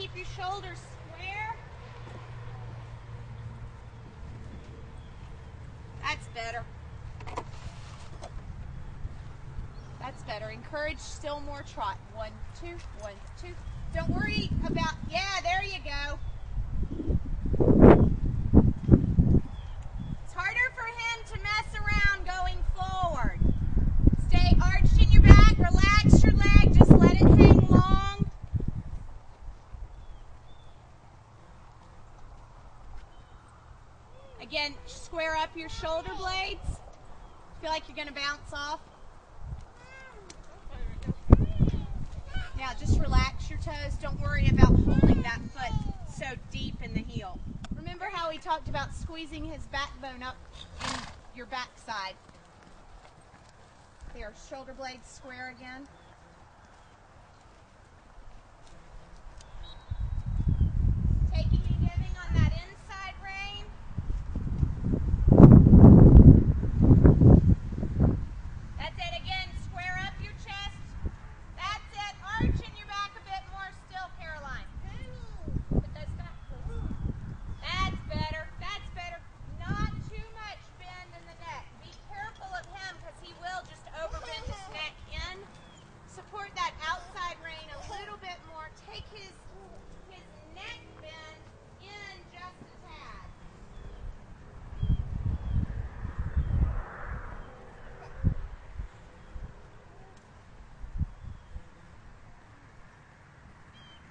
keep your shoulders square. That's better. That's better. Encourage still more trot. 1, 2, 1, 2. Don't worry about, yeah, there you go. Again, square up your shoulder blades. Feel like you're going to bounce off. Now just relax your toes. Don't worry about holding that foot so deep in the heel. Remember how we talked about squeezing his backbone up in your backside. There, shoulder blades square again.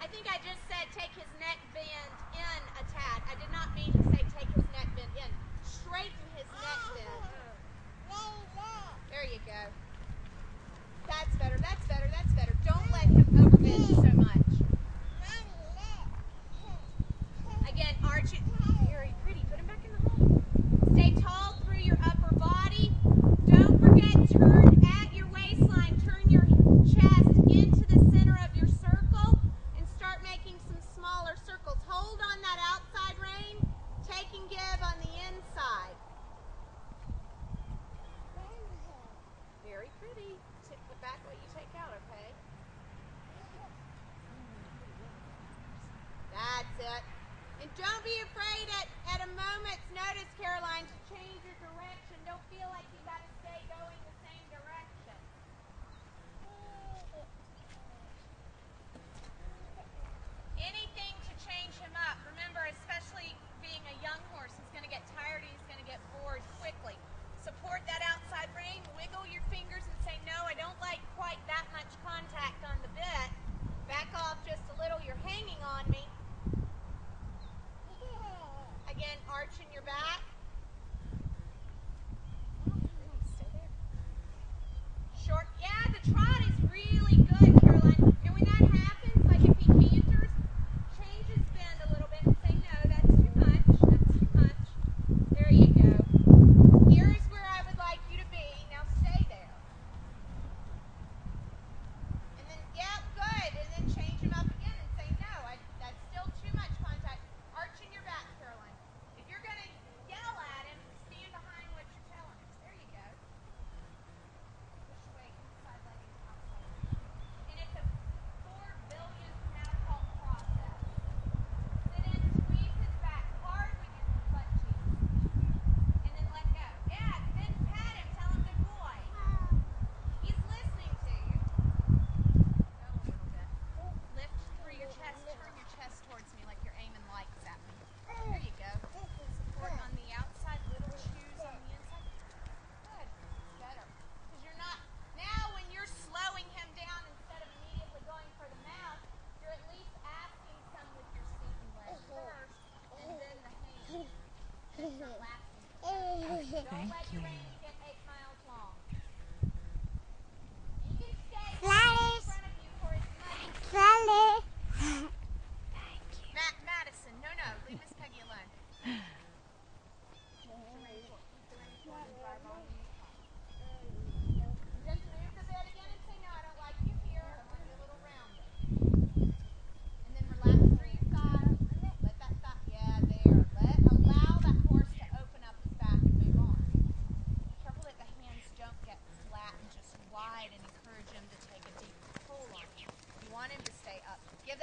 I think I just said take his neck bend in a tad. I did not mean to say take his neck bend in. Straighten his neck bend. There you go. That's better, that's better, that's better. Don't let him overbend so much. Again, arch it. Very pretty. Put him back in the hole. Stay tall through your upper body. Don't forget, turn at your waistline. Turn your chest into the center of your circle. Smaller circles. Hold on that outside rein. Take and give on the inside. Very pretty. Tip the back what you take out, okay? That's it. And don't be afraid at a moment's notice, Caroline, to change your direction. Don't feel like you got to stay going the same direction. Anything to change him up. Remember, especially being a young horse, he's going to get tired and he's going to get bored quickly. Support that outside rein, wiggle your fingers and say, no, I don't like quite that much contact on the bit. Back off just a little, you're hanging on me. Again, arching your back. Short, yeah, the trot is really good, Caroline. And when that happens, like if he canters, don't let your reins get 8 miles long. You can stay in front of you for as much. Thank you. Madison, no, leave Miss Peggy alone. Just move the bed again and say, no, I don't like you here. I want you a little rounded. And then relax through your side. Let that side, yeah, there. Allow that horse. Open up his back and move on.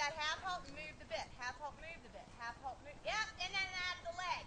that half hop, move the bit, half hop, move the bit, half hop, move, yep, and then add the leg.